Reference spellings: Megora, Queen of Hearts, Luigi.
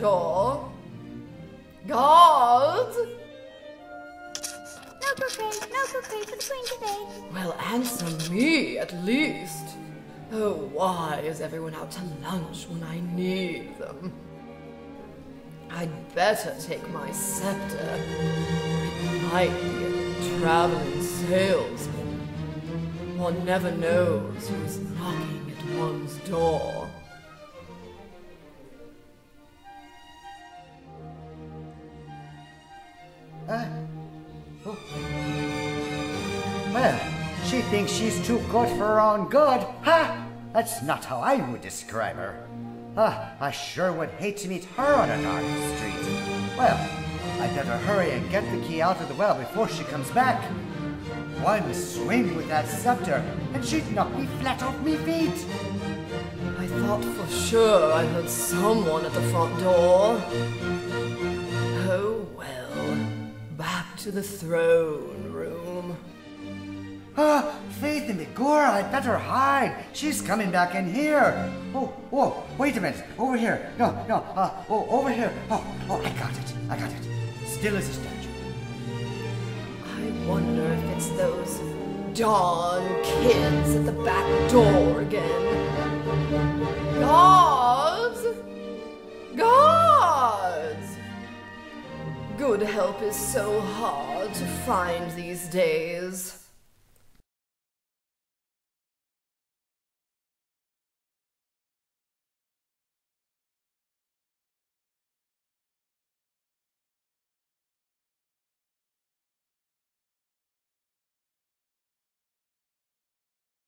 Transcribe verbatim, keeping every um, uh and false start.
door. Gold! No bouquet, no bouquet for the queen today. Well, answer me at least. Oh, why is everyone out to lunch when I need them? I'd better take my scepter. It might be a traveling salesman. One never knows who's knocking at one's door. Uh, oh. Well, she thinks she's too good for her own good, huh? That's not how I would describe her. Ah, uh, I sure would hate to meet her on a dark street. Well, I'd better hurry and get the key out of the well before she comes back. One swing with that scepter, and she'd knock me flat off me feet. I thought for sure I heard someone at the front door. Oh well. Back to the throne room. Ah, Faith and Megora, I'd better hide. She's coming back in here. Oh, whoa, wait a minute. Over here. No, no, uh, oh, over here. Oh, oh, I got it. I got it. Still as a statue. I wonder if it's those darn kids at the back door again. Guards! Guards! Good help is so hard to find these days.